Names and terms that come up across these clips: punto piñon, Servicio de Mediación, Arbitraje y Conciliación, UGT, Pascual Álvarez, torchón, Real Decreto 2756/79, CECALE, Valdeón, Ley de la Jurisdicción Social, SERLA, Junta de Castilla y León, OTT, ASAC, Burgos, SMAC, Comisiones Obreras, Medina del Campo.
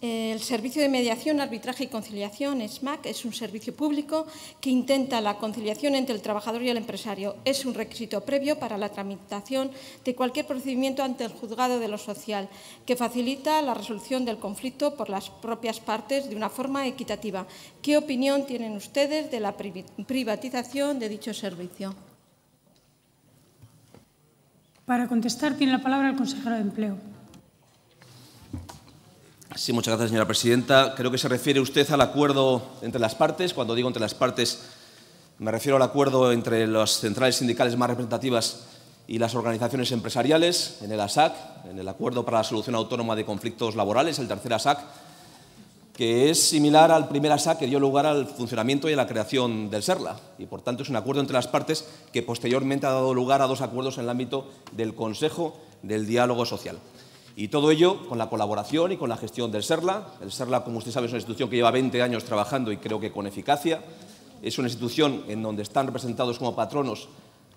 El Servicio de Mediación, Arbitraje y Conciliación, SMAC, es un servicio público que intenta la conciliación entre el trabajador y el empresario. Es un requisito previo para la tramitación de cualquier procedimiento ante el Juzgado de lo Social, que facilita la resolución del conflicto por las propias partes de una forma equitativa. ¿Qué opinión tienen ustedes de la privatización de dicho servicio? Para contestar tiene la palabra el consejero de Empleo. Sí, muchas gracias, señora presidenta. Creo que se refiere usted al acuerdo entre las partes. Cuando digo entre las partes, me refiero al acuerdo entre las centrales sindicales más representativas y las organizaciones empresariales, en el ASAC, en el Acuerdo para la Solución Autónoma de Conflictos Laborales, el tercer ASAC, que es similar al primer ASAC que dio lugar al funcionamiento y a la creación del SERLA. Y, por tanto, es un acuerdo entre las partes que posteriormente ha dado lugar a dos acuerdos en el ámbito del Consejo del Diálogo Social. Y todo ello con la colaboración y con la gestión del SERLA. El SERLA, como usted sabe, es una institución que lleva 20 años trabajando y creo que con eficacia. Es una institución en donde están representados como patronos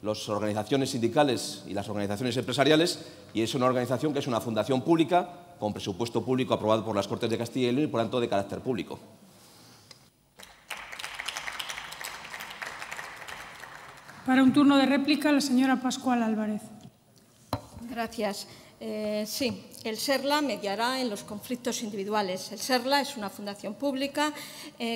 las organizaciones sindicales y las organizaciones empresariales, y es una organización que es una fundación pública con presupuesto público aprobado por las Cortes de Castilla y León y, por tanto, de carácter público. Para un turno de réplica, la señora Pascual Álvarez. Gracias. Sí, el SERLA mediará en los conflictos individuales. El SERLA es una fundación pública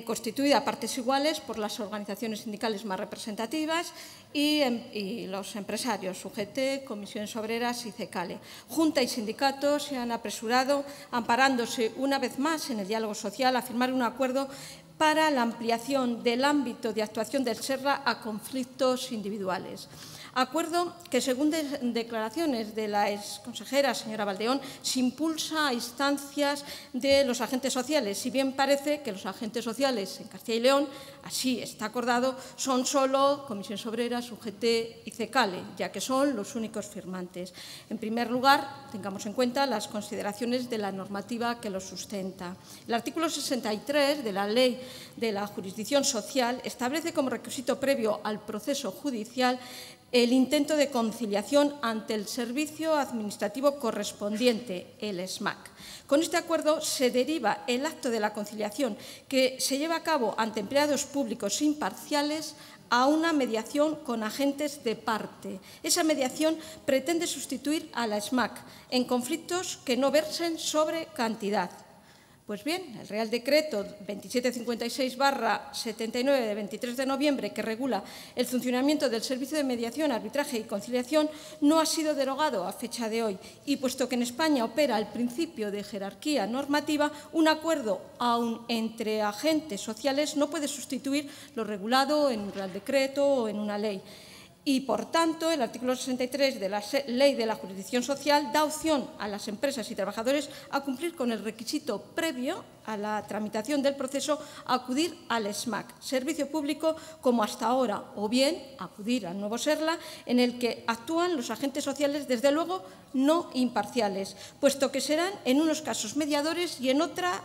constituida a partes iguales por las organizaciones sindicales más representativas y los empresarios, UGT, Comisiones Obreras y CECALE. Junta y sindicatos se han apresurado, amparándose una vez más en el diálogo social, a firmar un acuerdo para la ampliación del ámbito de actuación del SERLA a conflictos individuales. Acuerdo que, según declaraciones de la exconsejera, señora Valdeón, se impulsa a instancias de los agentes sociales, si bien parece que los agentes sociales en Castilla y León, así está acordado, son solo Comisiones Obreras, UGT y CECALE, ya que son los únicos firmantes. En primer lugar, tengamos en cuenta las consideraciones de la normativa que los sustenta. El artículo 63 de la Ley de la Jurisdicción Social establece como requisito previo al proceso judicial el intento de conciliación ante el servicio administrativo correspondiente, el SMAC. Con este acuerdo se deriva el acto de la conciliación que se lleva a cabo ante empleados públicos imparciales a una mediación con agentes de parte. Esa mediación pretende sustituir a la SMAC en conflictos que no versen sobre cantidad. Pues bien, el Real Decreto 2756/79 de 23 de noviembre, que regula el funcionamiento del Servicio de Mediación, Arbitraje y Conciliación, no ha sido derogado a fecha de hoy y, puesto que en España opera el principio de jerarquía normativa, un acuerdo, aun entre agentes sociales, no puede sustituir lo regulado en un Real Decreto o en una ley. Y, por tanto, el artículo 63 de la Ley de la Jurisdicción Social da opción a las empresas y trabajadores a cumplir con el requisito previo a la tramitación del proceso a acudir al SMAC, servicio público como hasta ahora, o bien acudir al nuevo SERLA, en el que actúan los agentes sociales, desde luego, no imparciales, puesto que serán en unos casos mediadores y en otras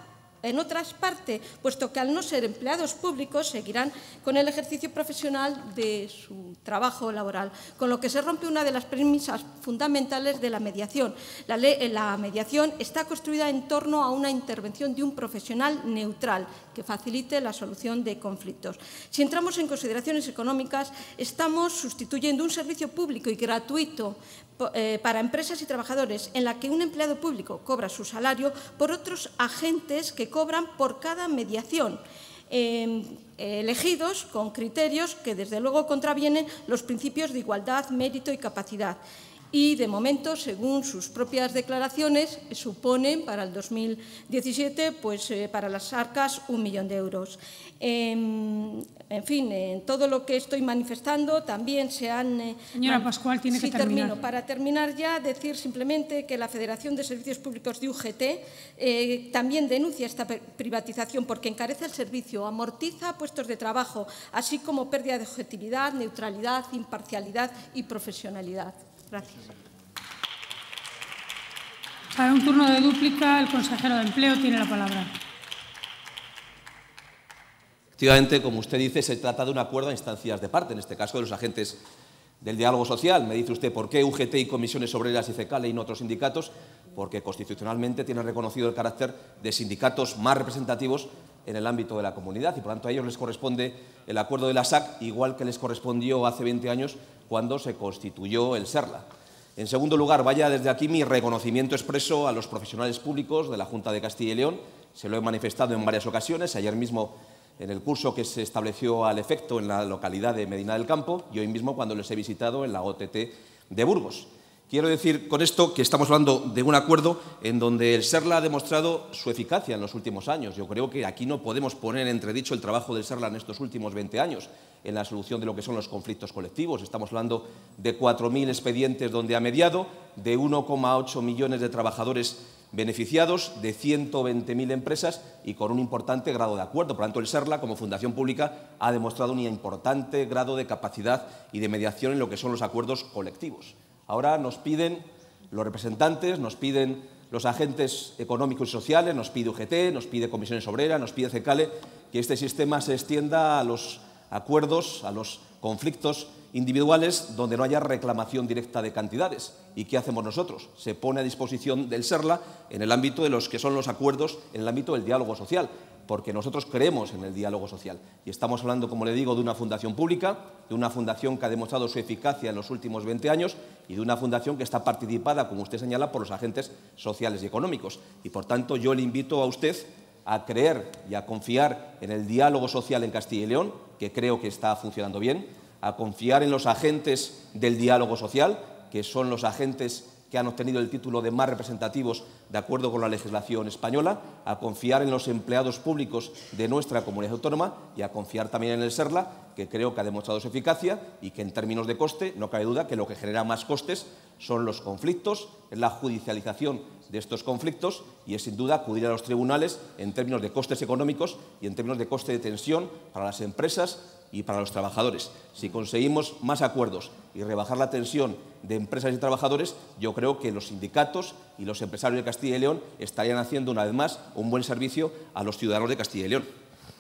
parte, puesto que al no ser empleados públicos seguirán con el ejercicio profesional de su trabajo laboral, con lo que se rompe una de las premisas fundamentales de la mediación. La mediación está construida en torno a una intervención de un profesional neutral que facilite la solución de conflictos. Si entramos en consideraciones económicas, estamos sustituyendo un servicio público y gratuito para empresas y trabajadores en la que un empleado público cobra su salario por otros agentes que cobran por cada mediación, elegidos con criterios que desde luego contravienen los principios de igualdad, mérito y capacidad. Y, de momento, según sus propias declaraciones, suponen para el 2017 para las arcas 1.000.000 de euros. En fin, en todo lo que estoy manifestando también se han… Señora Pascual, tiene que terminar. Termino. Para terminar ya, decir simplemente que la Federación de Servicios Públicos de UGT también denuncia esta privatización porque encarece el servicio, amortiza puestos de trabajo, así como pérdida de objetividad, neutralidad, imparcialidad y profesionalidad. Gracias. Para un turno de dúplica, el consejero de Empleo tiene la palabra. Efectivamente, como usted dice, se trata de un acuerdo a instancias de parte, en este caso de los agentes del diálogo social. Me dice usted, ¿por qué UGT y Comisiones Obreras y CECALE y no otros sindicatos? Porque constitucionalmente tienen reconocido el carácter de sindicatos más representativos en el ámbito de la comunidad y, por tanto, a ellos les corresponde el acuerdo de la ASAC, igual que les correspondió hace 20 años cuando se constituyó el SERLA. En segundo lugar, vaya desde aquí mi reconocimiento expreso a los profesionales públicos de la Junta de Castilla y León. Se lo he manifestado en varias ocasiones, ayer mismo en el curso que se estableció al efecto en la localidad de Medina del Campo y hoy mismo cuando les he visitado en la OTT de Burgos. Quiero decir con esto que estamos hablando de un acuerdo en donde el SERLA ha demostrado su eficacia en los últimos años. Yo creo que aquí no podemos poner en entredicho el trabajo del SERLA en estos últimos 20 años en la solución de lo que son los conflictos colectivos. Estamos hablando de 4.000 expedientes donde ha mediado, de 1,8 millones de trabajadores beneficiados, de 120.000 empresas y con un importante grado de acuerdo. Por lo tanto, el SERLA, como fundación pública, ha demostrado un importante grado de capacidad y de mediación en lo que son los acuerdos colectivos. Ahora nos piden los representantes, nos piden los agentes económicos y sociales, nos pide UGT, nos pide Comisiones Obreras, nos pide CECALE, que este sistema se extienda a los acuerdos, a los conflictos individuales donde no haya reclamación directa de cantidades. ¿Y qué hacemos nosotros? Se pone a disposición del SERLA en el ámbito de los que son los acuerdos, en el ámbito del diálogo social, porque nosotros creemos en el diálogo social. Y estamos hablando, como le digo, de una fundación pública, de una fundación que ha demostrado su eficacia en los últimos 20 años y de una fundación que está participada, como usted señala, por los agentes sociales y económicos. Y, por tanto, yo le invito a usted a creer y a confiar en el diálogo social en Castilla y León, que creo que está funcionando bien, a confiar en los agentes del diálogo social, que son los agentes que han obtenido el título de más representativos de acuerdo con la legislación española, a confiar en los empleados públicos de nuestra comunidad autónoma y a confiar también en el SERLA, que creo que ha demostrado su eficacia y que en términos de coste no cabe duda que lo que genera más costes son los conflictos, es la judicialización de estos conflictos y es sin duda acudir a los tribunales en términos de costes económicos y en términos de coste de tensión para las empresas y para los trabajadores. Si conseguimos más acuerdos y rebajar la tensión de empresas y trabajadores, yo creo que los sindicatos y los empresarios de Castilla y León estarían haciendo, una vez más, un buen servicio a los ciudadanos de Castilla y León.